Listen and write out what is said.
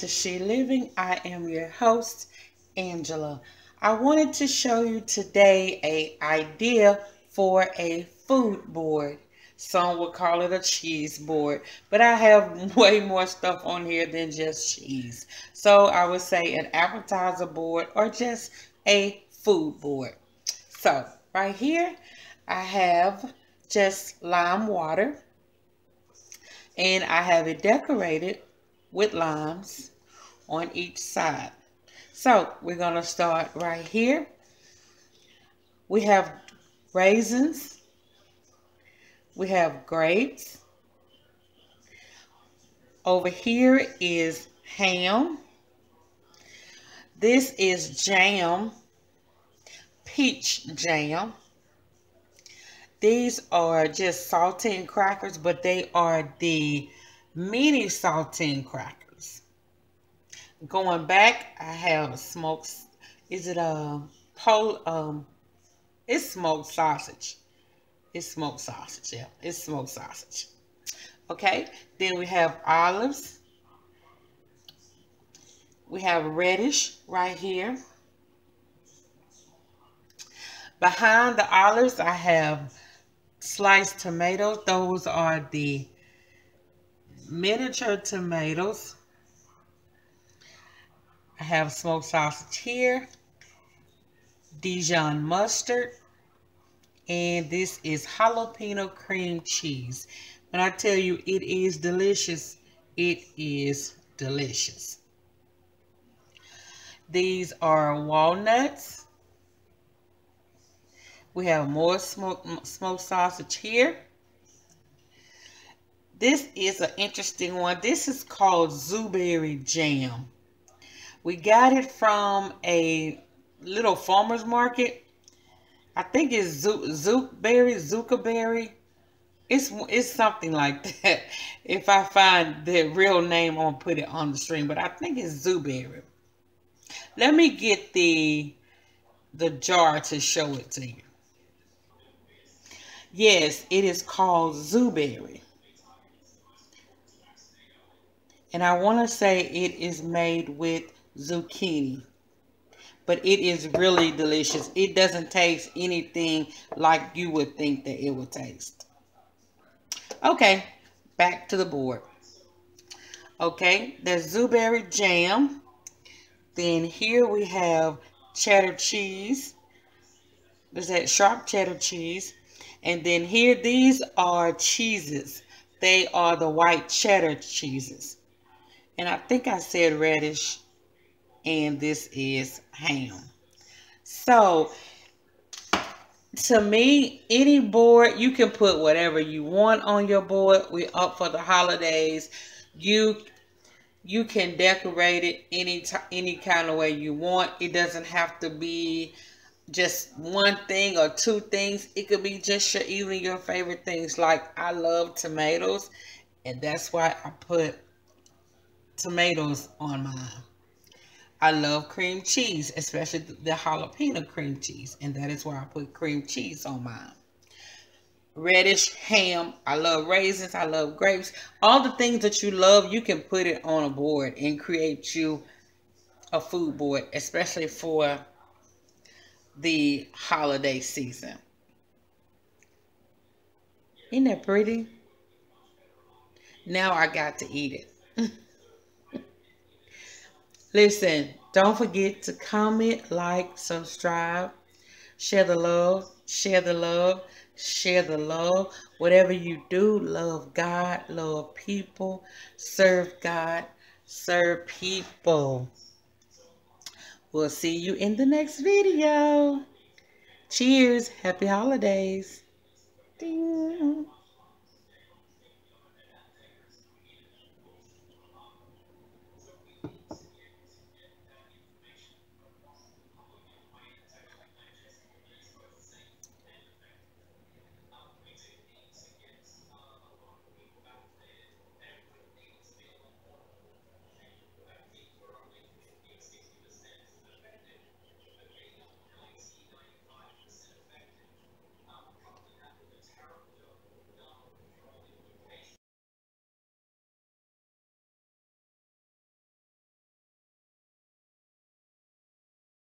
to She Living. I am your host, Angela. I wanted to show you today an idea for a food board. Some would call it a cheese board, but I have way more stuff on here than just cheese. So I would say an appetizer board or just a food board. So right here I have just lime water, and I have it decorated with limes on each side. So we're going to start right here. We have raisins, we have grapes, over here is ham, this is jam, peach jam. These are just saltine crackers, but they are the mini saltine crackers. Going back, I have a smoked, it's smoked sausage. It's smoked sausage, yeah. It's smoked sausage. Okay, then we have olives. We have radish right here. Behind the olives, I have sliced tomatoes. Those are the miniature tomatoes. I have smoked sausage here, Dijon mustard, and this is jalapeno cream cheese. When I tell you it is delicious, it is delicious. These are walnuts. We have more smoked sausage here. This is an interesting one. This is called Zooberry jam. We got it from a little farmer's market. I think it's Zooberry. It's something like that. If I find the real name, I'll put it on the stream. But I think it's Zooberry. Let me get the jar to show it to you. Yes, it is called Zooberry. And I want to say it is made with zucchini. But it is really delicious. It doesn't taste anything like you would think that it would taste. Okay, back to the board. Okay, there's Zooberry jam. Then here we have cheddar cheese. There's that sharp cheddar cheese. And then here, these are cheeses. They are the white cheddar cheeses. And I think I said radish, and this is ham. So, to me, any board, you can put whatever you want on your board. We're up for the holidays. You can decorate it any kind of way you want. It doesn't have to be just one thing or two things. It could be just even your favorite things. Like, I love tomatoes, and that's why I put tomatoes on mine. I love cream cheese, especially the jalapeno cream cheese, and that is why I put cream cheese on mine. Radish, ham, I love raisins, I love grapes. All the things that you love, you can put it on a board and create you a food board, especially for the holiday season. Isn't that pretty? Now I got to eat it. Listen, don't forget to comment, like, subscribe, share the love, share the love, share the love. Whatever you do, love God, love people, serve God, serve people. We'll see you in the next video. Cheers. Happy holidays. Ding.